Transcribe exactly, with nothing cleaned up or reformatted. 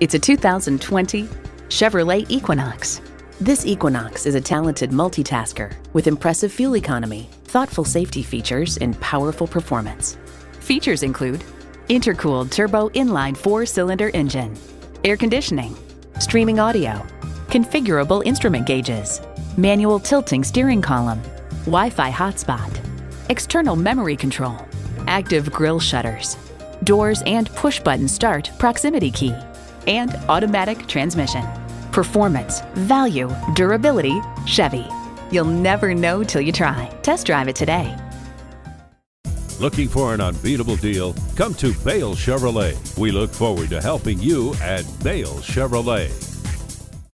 It's a two thousand twenty Chevrolet Equinox. This Equinox is a talented multitasker with impressive fuel economy, thoughtful safety features, and powerful performance. Features include intercooled turbo inline four-cylinder engine, air conditioning, streaming audio, configurable instrument gauges, manual tilting steering column, Wi-Fi hotspot, external memory control, active grille shutters, doors and push-button start proximity key, and automatic transmission. Performance, value, durability, Chevy. You'll never know till you try. Test drive it today. Looking for an unbeatable deal? Come to Bale Chevrolet. We look forward to helping you at Bale Chevrolet.